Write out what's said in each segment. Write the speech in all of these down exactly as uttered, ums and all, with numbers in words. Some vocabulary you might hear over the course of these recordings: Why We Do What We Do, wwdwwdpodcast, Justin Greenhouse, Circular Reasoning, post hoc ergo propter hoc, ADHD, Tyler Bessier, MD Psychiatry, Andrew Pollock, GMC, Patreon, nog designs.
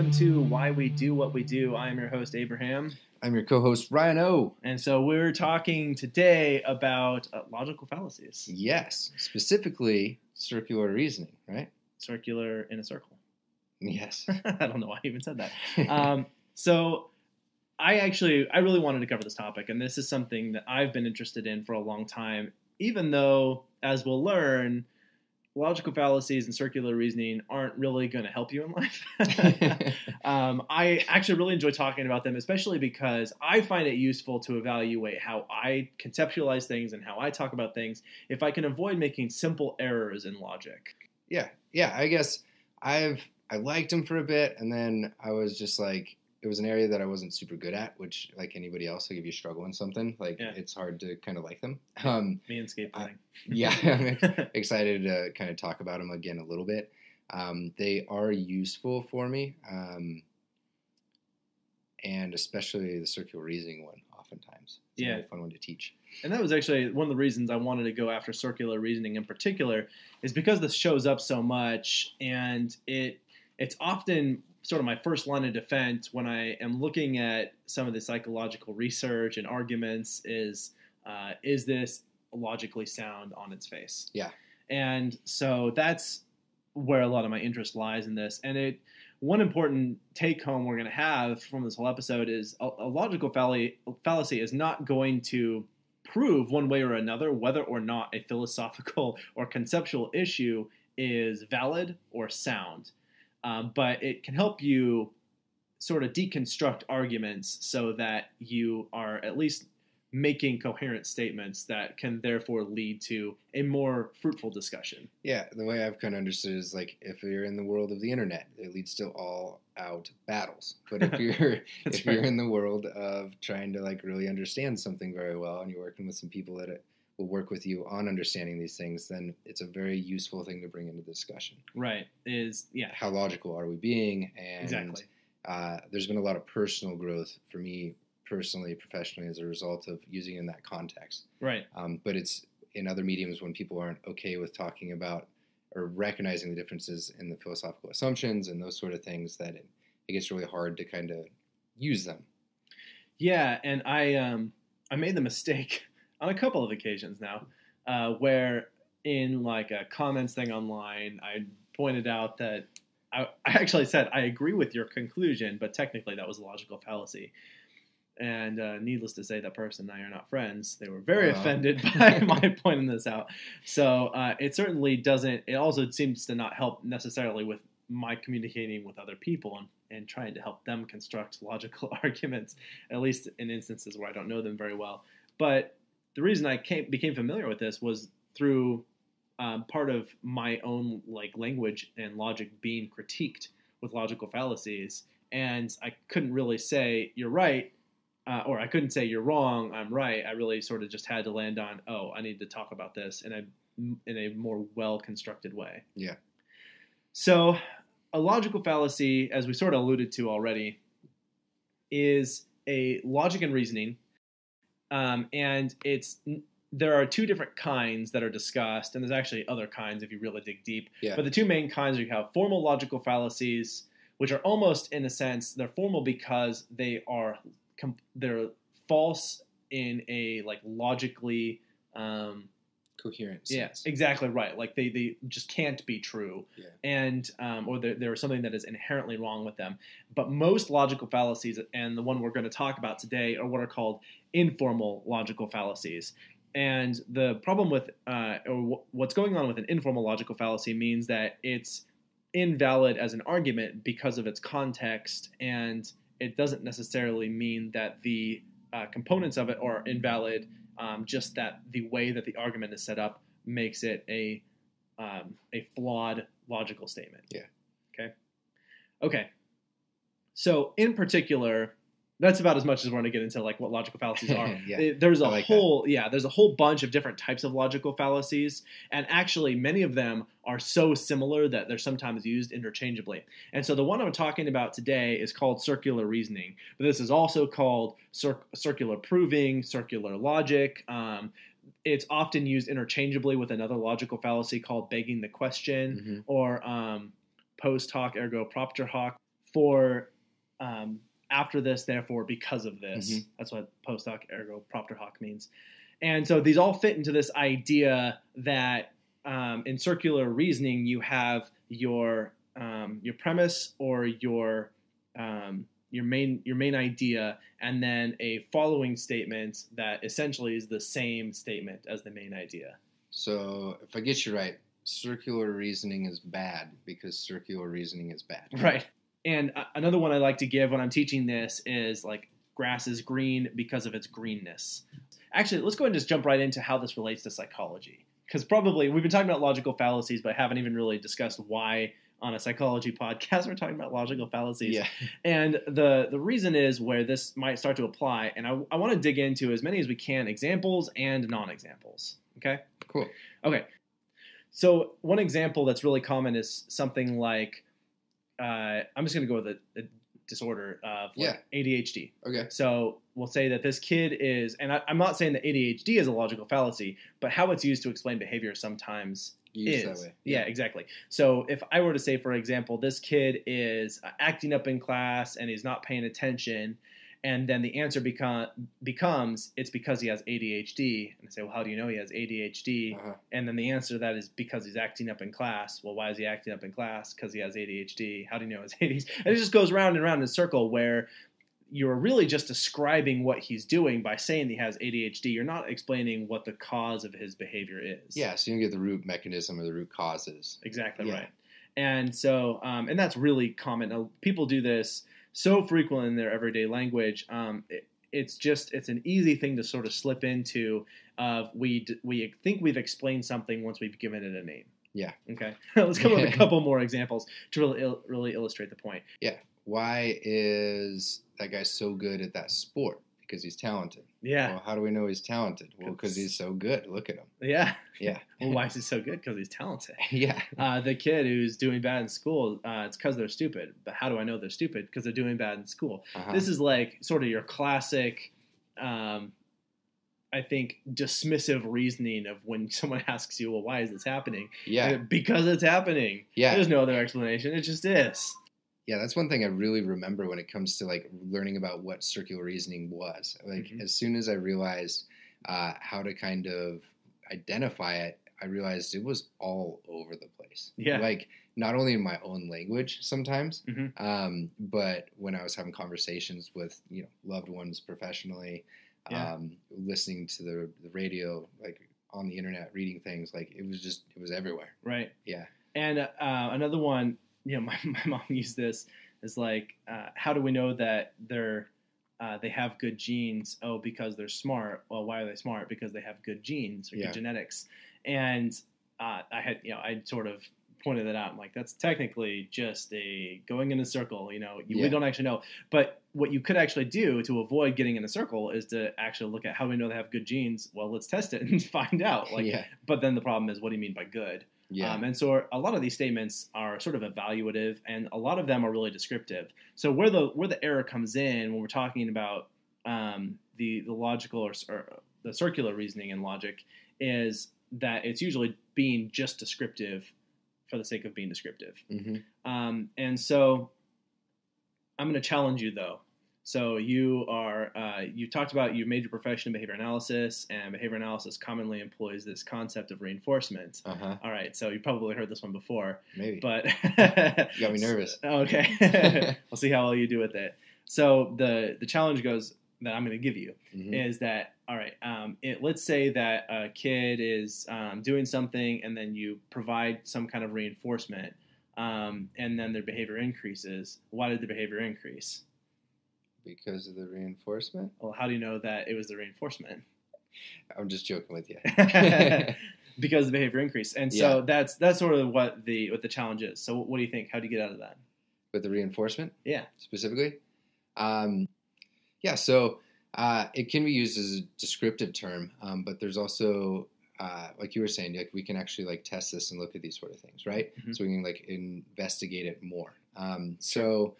welcome to Why We Do What We Do. I am your host, Abraham. I'm your co-host, Ryan O. And so we're talking today about uh, logical fallacies. Yes, specifically circular reasoning, right? Circular in a circle. Yes. I don't know why I even said that. um, so I actually, I really wanted to cover this topic, and this is something that I've been interested in for a long time, even though, as we'll learn, logical fallacies and circular reasoning aren't really going to help you in life. um, I actually really enjoy talking about them, especially because I find it useful to evaluate how I conceptualize things and how I talk about things if I can avoid making simple errors in logic. Yeah. Yeah. I guess I've, I liked them for a bit, and then I was just like, it was an area that I wasn't super good at, which, like anybody else, like if you struggle in something, like yeah. it's hard to kind of like them. Um, Me and skateboarding. Yeah, I'm excited to kind of talk about them again a little bit. Um, they are useful for me, um, and especially the circular reasoning one oftentimes. It's yeah. a fun one to teach. And that was actually one of the reasons I wanted to go after circular reasoning in particular, is because this shows up so much, and it it's often sort of my first line of defense when I am looking at some of the psychological research and arguments is, uh, is this logically sound on its face? Yeah. And so that's where a lot of my interest lies in this. And it, one important take home we're going to have from this whole episode is a, a logical fallacy, fallacy is not going to prove one way or another whether or not a philosophical or conceptual issue is valid or sound. Um, but it can help you sort of deconstruct arguments so that you are at least making coherent statements that can therefore lead to a more fruitful discussion. Yeah, the way I've kind of understood is like if you're in the world of the internet, it leads to all-out battles. But if you're if right. you're in the world of trying to like really understand something very well, and you're working with some people that it, will work with you on understanding these things, then it's a very useful thing to bring into the discussion. Right. Is yeah. How logical are we being? And exactly. uh, there's been a lot of personal growth for me personally, professionally, as a result of using it in that context. Right. Um, but it's in other mediums when people aren't okay with talking about or recognizing the differences in the philosophical assumptions and those sort of things that it, it gets really hard to kind of use them. Yeah. And I, um, I made the mistake on a couple of occasions now, uh, where in like a comments thing online, I pointed out that I, I actually said, I agree with your conclusion, but technically that was a logical fallacy. And uh, needless to say, that person and I are not friends. They were very uh-huh. offended by my pointing this out. So uh, it certainly doesn't, it also seems to not help necessarily with my communicating with other people and, and trying to help them construct logical arguments, at least in instances where I don't know them very well. But the reason I came, became familiar with this was through um, part of my own like language and logic being critiqued with logical fallacies, and I couldn't really say you're right, uh, or I couldn't say you're wrong, I'm right. I really sort of just had to land on, oh, I need to talk about this in a in a more well-constructed way. Yeah. So a logical fallacy, as we sort of alluded to already, is a logic and reasoning. Um, and it's there are two different kinds that are discussed, and there's actually other kinds if you really dig deep. Yeah. But the two main kinds are you have formal logical fallacies, which are almost in a sense they're formal because they are they're false in a like logically um, coherent sense. Yeah, exactly right. Like they they just can't be true, yeah. and um, or there there is something that is inherently wrong with them. But most logical fallacies, and the one we're going to talk about today, are what are called informal logical fallacies. And the problem with uh, or what's going on with an informal logical fallacy means that it's invalid as an argument because of its context, and it doesn't necessarily mean that the uh, components of it are invalid, um, just that the way that the argument is set up makes it a um, a flawed logical statement. Yeah. Okay? Okay. So in particular, that's about as much as we're going to get into like what logical fallacies are. yeah, there's a like whole that. yeah, there's a whole bunch of different types of logical fallacies, and actually many of them are so similar that they're sometimes used interchangeably. And so the one I'm talking about today is called circular reasoning, but this is also called cir- circular proving, circular logic. Um, it's often used interchangeably with another logical fallacy called begging the question, mm-hmm. or um, post hoc ergo propter hoc. for um, after this, therefore, because of this. Mm-hmm. That's what post hoc ergo propter hoc means. And so these all fit into this idea that um, in circular reasoning, you have your um, your premise or your um, your main your main idea, and then a following statement that essentially is the same statement as the main idea. So if I get you right, circular reasoning is bad because circular reasoning is bad. Right. And uh, another one I like to give when I'm teaching this is like grass is green because of its greenness. Actually, let's go ahead and just jump right into how this relates to psychology. Because probably we've been talking about logical fallacies, but I haven't even really discussed why on a psychology podcast we're talking about logical fallacies. Yeah. And the, the reason is where this might start to apply. And I, I want to dig into as many as we can examples and non-examples. Okay? Cool. Okay. So one example that's really common is something like, uh, I'm just going to go with a, a disorder of like yeah. A D H D. Okay. So we'll say that this kid is, and I, I'm not saying that A D H D is a logical fallacy, but how it's used to explain behavior sometimes used is. That way. Yeah. yeah, exactly. So if I were to say, for example, this kid is acting up in class and he's not paying attention, and then the answer become, becomes, it's because he has A D H D. And I say, well, how do you know he has A D H D? Uh-huh. And then the answer to that is because he's acting up in class. Well, why is he acting up in class? Because he has A D H D. How do you know it's A D H D? And it just goes round and round in a circle where you're really just describing what he's doing by saying he has A D H D. You're not explaining what the cause of his behavior is. Yeah, so you can get the root mechanism or the root causes. Exactly yeah. right. And so, um, and that's really common. Now, people do this so frequent in their everyday language, um, it, it's just, it's an easy thing to sort of slip into. Uh, we d we think we've explained something once we've given it a name. Yeah. Okay. Let's come up with a couple more examples to really, il really illustrate the point. Yeah. Why is that guy so good at that sport? Because he's talented. Yeah. Well, how do we know he's talented? Well, because he's so good. Look at him. Yeah. Yeah. Well, why is he so good? Because he's talented. Yeah. Uh, the kid who's doing bad in school, uh, it's because they're stupid. But how do I know they're stupid? Because they're doing bad in school. Uh-huh. This is like sort of your classic, um, I think, dismissive reasoning of when someone asks you, well, why is this happening? Yeah. Because it's happening. Yeah. There's no other explanation. It just is. Yeah, that's one thing I really remember when it comes to like learning about what circular reasoning was. Like mm-hmm. as soon as I realized uh, how to kind of identify it, I realized it was all over the place. Yeah. Like not only in my own language sometimes, mm-hmm. um, but when I was having conversations with, you know, loved ones professionally, yeah. um, listening to the, the radio, like on the internet, reading things, like it was just, it was everywhere. Right. Yeah. And uh, another one. You know, my, my mom used this as like, uh, how do we know that they're, uh, they have good genes? Oh, because they're smart. Well, why are they smart? Because they have good genes or yeah. good genetics. And uh, I had, you know, I sort of pointed that out. I'm like, that's technically just a going in a circle. You know, you, yeah. we don't actually know. But what you could actually do to avoid getting in a circle is to actually look at how do we know they have good genes. Well, let's test it and find out. Like, yeah. But then the problem is, what do you mean by good? Yeah. Um, and so a lot of these statements are sort of evaluative, and a lot of them are really descriptive. So where the where the error comes in when we're talking about um, the the logical or, or the circular reasoning and logic is that it's usually being just descriptive for the sake of being descriptive. Mm-hmm. um, and so I'm going to challenge you though. So you are uh, you talked about you made your profession in behavior analysis, and behavior analysis commonly employs this concept of reinforcement. Uh-huh. All right, so you probably heard this one before. Maybe, but you got me nervous. Okay, we'll see how well you do with it. So the the challenge goes that I'm going to give you mm-hmm. is that all right? Um, it, let's say that a kid is um, doing something, and then you provide some kind of reinforcement, um, and then their behavior increases. Why did the behavior increase? Because of the reinforcement? Well, how do you know that it was the reinforcement? I'm just joking with you. Because the behavior increased. And so yeah. that's that's sort of what the what the challenge is. So what do you think? How do you get out of that? With the reinforcement? Yeah. Specifically? Um, yeah, so uh, it can be used as a descriptive term, um, but there's also, uh, like you were saying, like we can actually like test this and look at these sort of things, right? Mm-hmm. So we can like investigate it more. Um, so...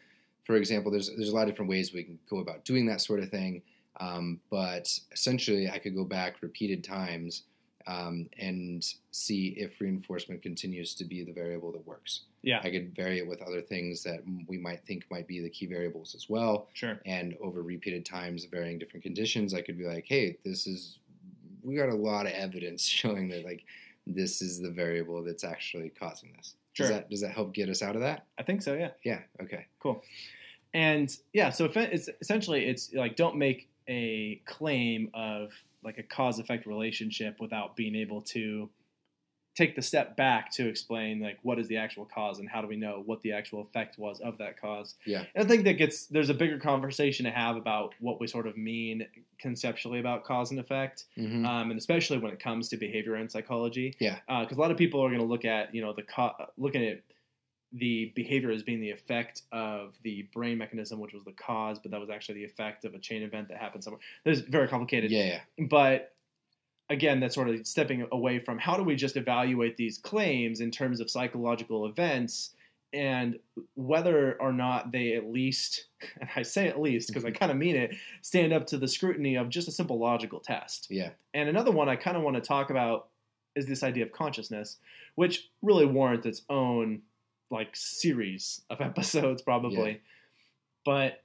For example, there's there's a lot of different ways we can go about doing that sort of thing, um, but essentially I could go back repeated times um, and see if reinforcement continues to be the variable that works. Yeah. I could vary it with other things that we might think might be the key variables as well. Sure. And over repeated times, varying different conditions, I could be like, hey, this is, we got a lot of evidence showing that like this is the variable that's actually causing this. Sure. Does that, does that help get us out of that? I think so, yeah. Yeah, okay. Cool. And yeah, so if it's essentially it's like don't make a claim of like a cause-effect relationship without being able to take the step back to explain like what is the actual cause and how do we know what the actual effect was of that cause. Yeah. And I think that gets there's a bigger conversation to have about what we sort of mean conceptually about cause and effect, mm-hmm. um, and especially when it comes to behavior and psychology. Yeah. Because uh, a lot of people are going to look at you know the co- looking at the behavior as being the effect of the brain mechanism, which was the cause, but that was actually the effect of a chain event that happened somewhere. It's very complicated. Yeah, yeah. But again, that's sort of stepping away from how do we just evaluate these claims in terms of psychological events and whether or not they at least, and I say at least because I kind of mean it, stand up to the scrutiny of just a simple logical test. Yeah. And another one I kind of want to talk about is this idea of consciousness, which really warrants its own like series of episodes probably. Yeah. But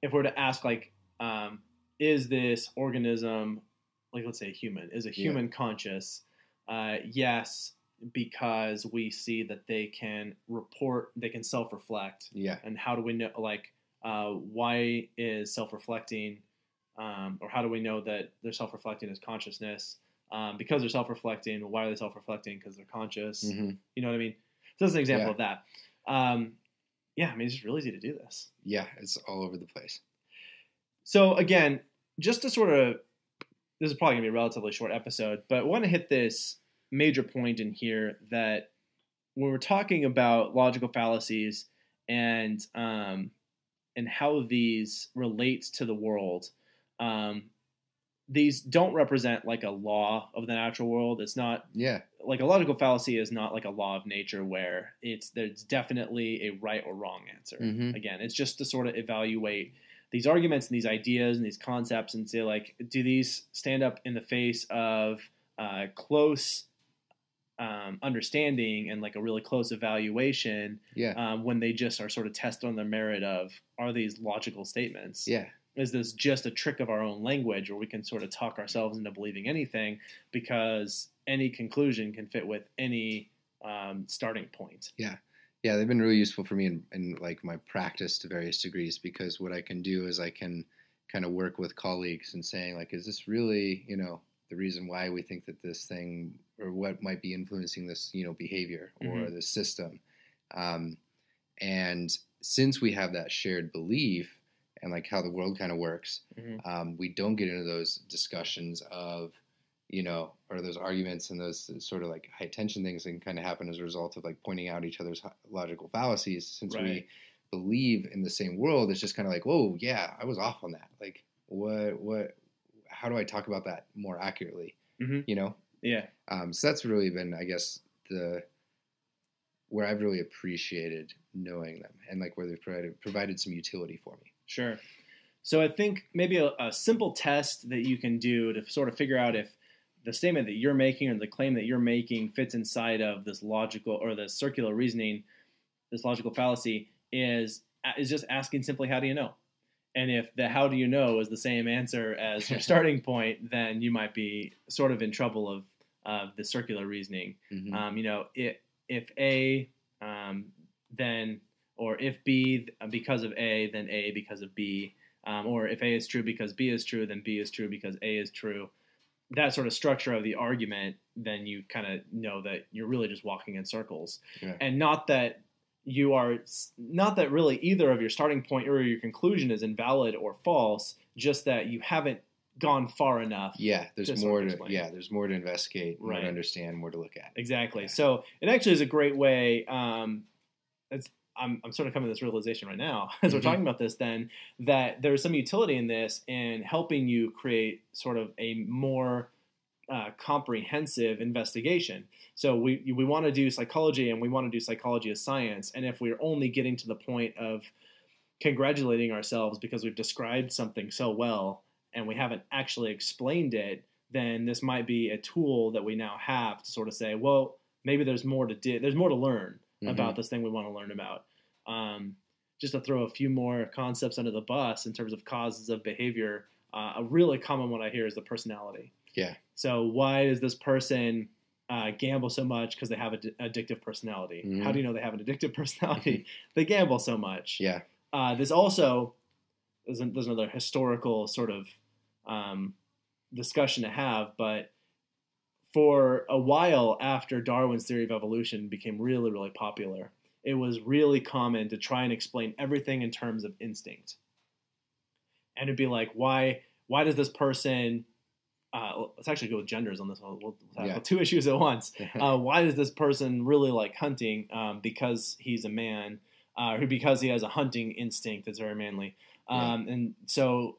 if we're to ask like, um, is this organism, like let's say a human, is a human yeah. conscious? Uh, yes, because we see that they can report, they can self-reflect. Yeah. And how do we know, like, uh, why is self-reflecting, um, or how do we know that they're self-reflecting as consciousness? Um, because they're self-reflecting, why are they self-reflecting? Because they're conscious. Mm-hmm. You know what I mean? So that's an example yeah. of that. Um, yeah, I mean, it's just real easy to do this. Yeah, it's all over the place. So again, just to sort of, this is probably going to be a relatively short episode, but I want to hit this major point in here that when we're talking about logical fallacies and um, and how these relate to the world, um, these don't represent like a law of the natural world. It's not yeah. like a logical fallacy is not like a law of nature where it's there's definitely a right or wrong answer. Mm-hmm. Again, it's just to sort of evaluate these arguments and these ideas and these concepts and say like, do these stand up in the face of uh, close um, understanding and like a really close evaluation yeah. um, when they just are sort of tested on the merit of are these logical statements? Yeah. Is this just a trick of our own language where we can sort of talk ourselves into believing anything because any conclusion can fit with any um, starting point? Yeah. Yeah. They've been really useful for me in, in like my practice to various degrees, because what I can do is I can kind of work with colleagues and saying like, is this really, you know, the reason why we think that this thing or what might be influencing this, you know, behavior or mm-hmm. this system. Um, and since we have that shared belief, and like how the world kind of works, mm-hmm. um, we don't get into those discussions of, you know, or those arguments and those sort of like high tension things that can kind of happen as a result of like pointing out each other's logical fallacies. Since right. we believe in the same world, it's just kind of like, whoa, yeah, I was off on that. Like, what, what, how do I talk about that more accurately? Mm-hmm. You know? Yeah. Um, so that's really been, I guess, the where I've really appreciated knowing them and like where they've provided, provided some utility for me. Sure. So I think maybe a, a simple test that you can do to sort of figure out if the statement that you're making or the claim that you're making fits inside of this logical or the circular reasoning, this logical fallacy, is is just asking simply, how do you know? And if the how do you know is the same answer as your starting point, then you might be sort of in trouble of uh, the circular reasoning. Mm-hmm. Um, you know, if, if A, um, then... Or if B because of A, then A because of B. Um, or if A is true because B is true, then B is true because A is true. That sort of structure of the argument, then you kind of know that you're really just walking in circles. Yeah. And not that you are – not that really either of your starting point or your conclusion is invalid or false, just that you haven't gone far enough. Yeah, there's more to – yeah, there's more to investigate, more right. to understand, more to look at. Exactly. Yeah. So it actually is a great way um, – it's I'm, I'm sort of coming to this realization right now as we're mm-hmm. talking about this then, that there's some utility in this in helping you create sort of a more uh, comprehensive investigation. So we, we want to do psychology and we want to do psychology as science. And if we're only getting to the point of congratulating ourselves because we've described something so well and we haven't actually explained it, then this might be a tool that we now have to sort of say, well, maybe there's more to do. There's more to learn mm-hmm. about this thing we want to learn about. Um, just to throw a few more concepts under the bus in terms of causes of behavior, uh, a really common one I hear is the personality. Yeah. So why does this person uh, gamble so much? Because they have an addictive personality. Mm-hmm. How do you know they have an addictive personality? They gamble so much. Yeah. Uh, this also, there's another historical sort of um, discussion to have, but for a while after Darwin's theory of evolution became really, really popular, it was really common to try and explain everything in terms of instinct. And it'd be like, why why does this person uh, – let's actually go with genders on this one. We'll tackle yeah. two issues at once. Uh, why does this person really like hunting um, because he's a man uh, or because he has a hunting instinct that's very manly? Um, yeah. And so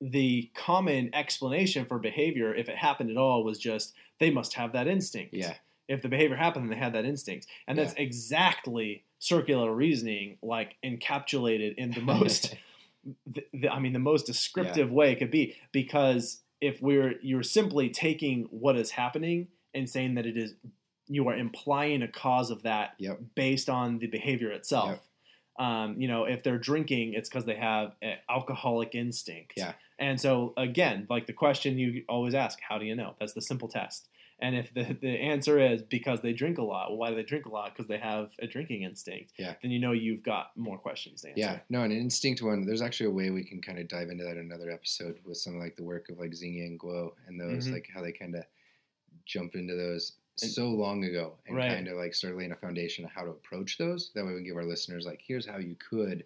the common explanation for behavior, if it happened at all, was just they must have that instinct. Yeah. If the behavior happened, then they had that instinct. And yeah. that's exactly circular reasoning, like encapsulated in the most, the, the, I mean, the most descriptive yeah. way it could be. Because if we're, you're simply taking what is happening and saying that it is, you are implying a cause of that yep. based on the behavior itself. Yep. Um, you know, if they're drinking, it's because they have an alcoholic instinct. Yeah. And so again, like the question you always ask, how do you know? That's the simple test. And if the, the answer is because they drink a lot, well, why do they drink a lot? Because they have a drinking instinct. Yeah. Then you know you've got more questions to answer. Yeah. No, an instinct one, there's actually a way we can kind of dive into that in another episode with some like the work of like Xing and Guo and those, mm-hmm. like how they kind of jump into those and, so long ago and right. kind of like start laying a foundation of how to approach those. That way we can give our listeners like, here's how you could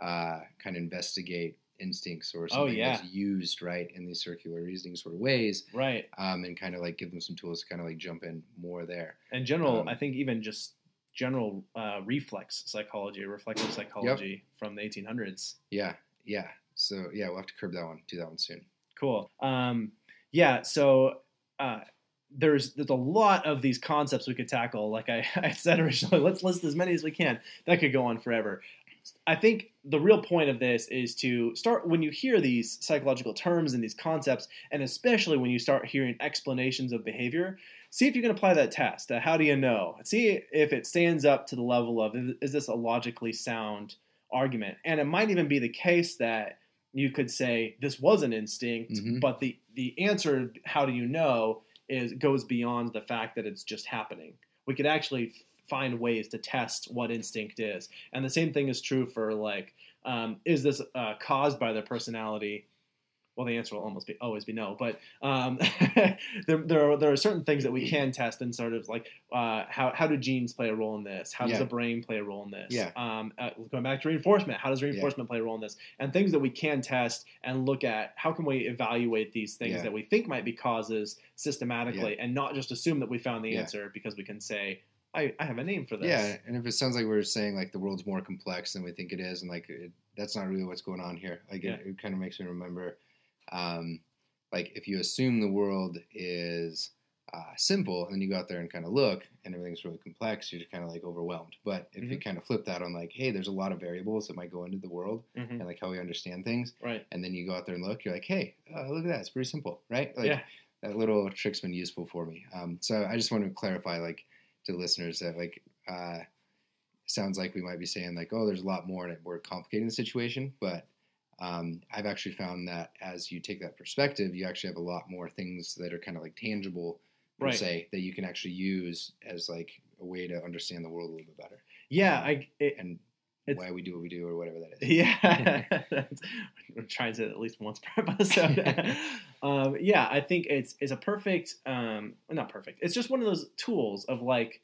uh, kind of investigate instincts or something oh, yeah. that's used right in these circular reasoning sort of ways, right? Um, and kind of like give them some tools to kind of like jump in more there. In general, um, I think even just general uh, reflex psychology, reflective psychology yep. from the eighteen hundreds. Yeah, yeah. So yeah, we'll have to curb that one. Do that one soon. Cool. Um, yeah. So uh, there's there's a lot of these concepts we could tackle. Like I, I said originally, let's list as many as we can. That could go on forever. I think the real point of this is to start when you hear these psychological terms and these concepts, and especially when you start hearing explanations of behavior, see if you can apply that test. Uh, how do you know? See if it stands up to the level of, is this a logically sound argument? And it might even be the case that you could say this was an instinct, mm-hmm. but the, the answer, how do you know, is goes beyond the fact that it's just happening. We could actually find ways to test what instinct is. And the same thing is true for like, um, is this uh, caused by their personality? Well, the answer will almost be always be no, but um, there, there, are, there are certain things that we can test and sort of like, uh, how, how do genes play a role in this? How does yeah. the brain play a role in this? Yeah. Um, uh, going back to reinforcement, how does reinforcement yeah. play a role in this? And things that we can test and look at, how can we evaluate these things yeah. that we think might be causes systematically yeah. and not just assume that we found the yeah. answer because we can say, I, I have a name for this. Yeah, and if it sounds like we're saying like the world's more complex than we think it is, and like it, that's not really what's going on here. Like yeah. it, it kind of makes me remember, um, like if you assume the world is uh, simple, and then you go out there and kind of look, and everything's really complex, you're just kind of like overwhelmed. But if mm-hmm. you kind of flip that on like, hey, there's a lot of variables that might go into the world, mm-hmm. and like how we understand things, right? And then you go out there and look, you're like, hey, uh, look at that, it's pretty simple, right? Like, yeah. That little trick's been useful for me. Um, so I just want to clarify, like, to listeners that like uh sounds like we might be saying like, oh, there's a lot more and we're complicating the situation, but um I've actually found that as you take that perspective, you actually have a lot more things that are kind of like tangible per right. se that you can actually use as like a way to understand the world a little bit better. Yeah, um, I it, and why we do what we do or whatever that is. Yeah, we're trying to say at least once per episode. Um, yeah, I think it's it's a perfect, um, not perfect. It's just one of those tools of like,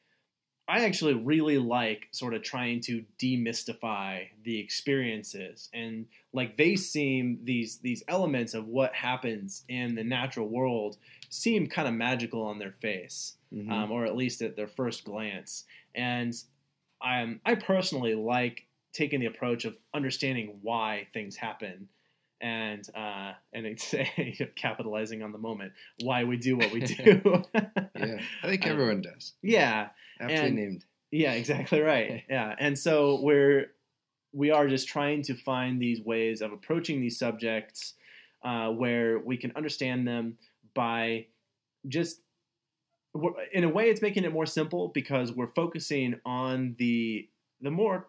I actually really like sort of trying to demystify the experiences, and like they seem these these elements of what happens in the natural world seem kind of magical on their face, mm-hmm. um, or at least at their first glance. And I'm I personally like taking the approach of understanding why things happen. And uh, and it's capitalizing on the moment. Why we do what we do. Yeah, I think everyone um, does. Yeah, aptly and, named. Yeah, exactly right. Yeah, and so we're we are just trying to find these ways of approaching these subjects uh, where we can understand them, by just, in a way, it's making it more simple because we're focusing on the the more,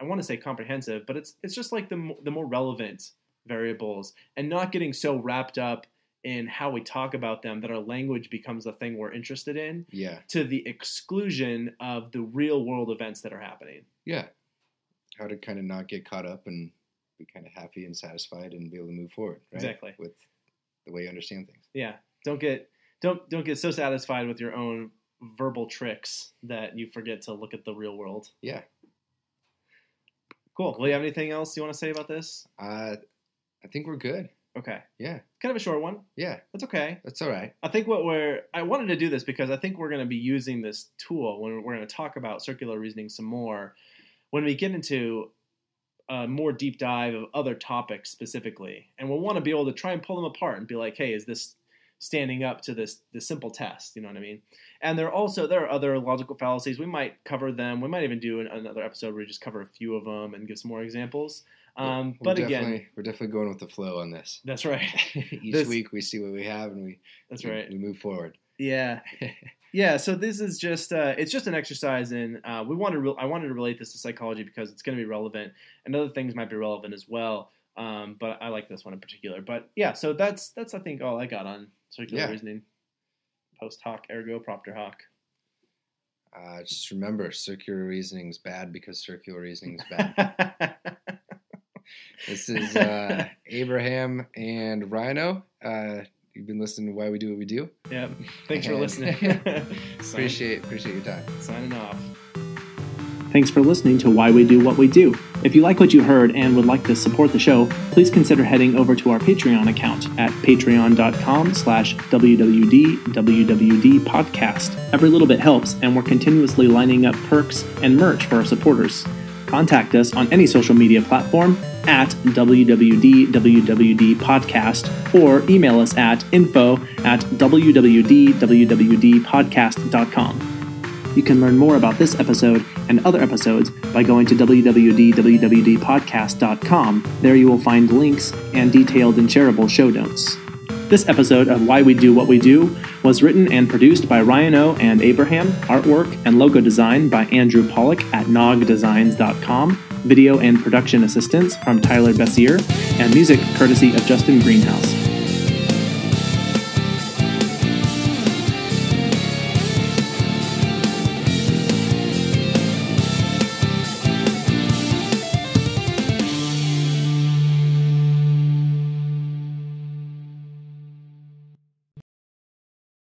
I want to say comprehensive, but it's it's just like the the more relevant variables and not getting so wrapped up in how we talk about them that our language becomes the thing we're interested in, yeah, to the exclusion of the real world events that are happening. Yeah. How to kind of not get caught up and be kind of happy and satisfied and be able to move forward, right? Exactly. With the way you understand things. Yeah. Don't get don't don't get so satisfied with your own verbal tricks that you forget to look at the real world. Yeah. Cool. Will you have anything else you want to say about this? Uh, I think we're good. Okay. Yeah. Kind of a short one. Yeah. That's okay. That's all right. I think what we're – I wanted to do this because I think we're going to be using this tool when we're going to talk about circular reasoning some more when we get into a more deep dive of other topics specifically. And we'll want to be able to try and pull them apart and be like, hey, is this standing up to this, this simple test? You know what I mean? And there are also – there are other logical fallacies. We might cover them. We might even do an, another episode where we just cover a few of them and give some more examples. Um, but again, we're definitely going with the flow on this. That's right. Each this, week we see what we have and we, that's we, right. we move forward. Yeah. Yeah. So this is just, uh, it's just an exercise in, uh, we want to, re- I wanted to relate this to psychology because it's going to be relevant and other things might be relevant as well. Um, but I like this one in particular, but yeah, so that's, that's, I think all I got on circular yeah. reasoning. Post hoc, ergo propter hoc. Uh, just remember circular reasoning is bad because circular reasoning is bad. This is uh, Abraham and Rhino. Uh, you've been listening to Why We Do What We Do. Yep. Thanks for listening. appreciate appreciate your time. Signing off. Thanks for listening to Why We Do What We Do. If you like what you heard and would like to support the show, please consider heading over to our Patreon account at patreon.com slash wwdwwdpodcast. Every little bit helps, and we're continuously lining up perks and merch for our supporters. Contact us on any social media platform at w w d w w d podcast or email us at info at w w d w w d podcast dot com. You can learn more about this episode and other episodes by going to w w d w w d podcast dot com. There you will find links and detailed and shareable show notes. This episode of Why We Do What We Do was written and produced by Ryan O. and Abraham. Artwork and logo design by Andrew Pollock at nog designs dot com. Video and production assistance from Tyler Bessier, and music courtesy of Justin Greenhouse.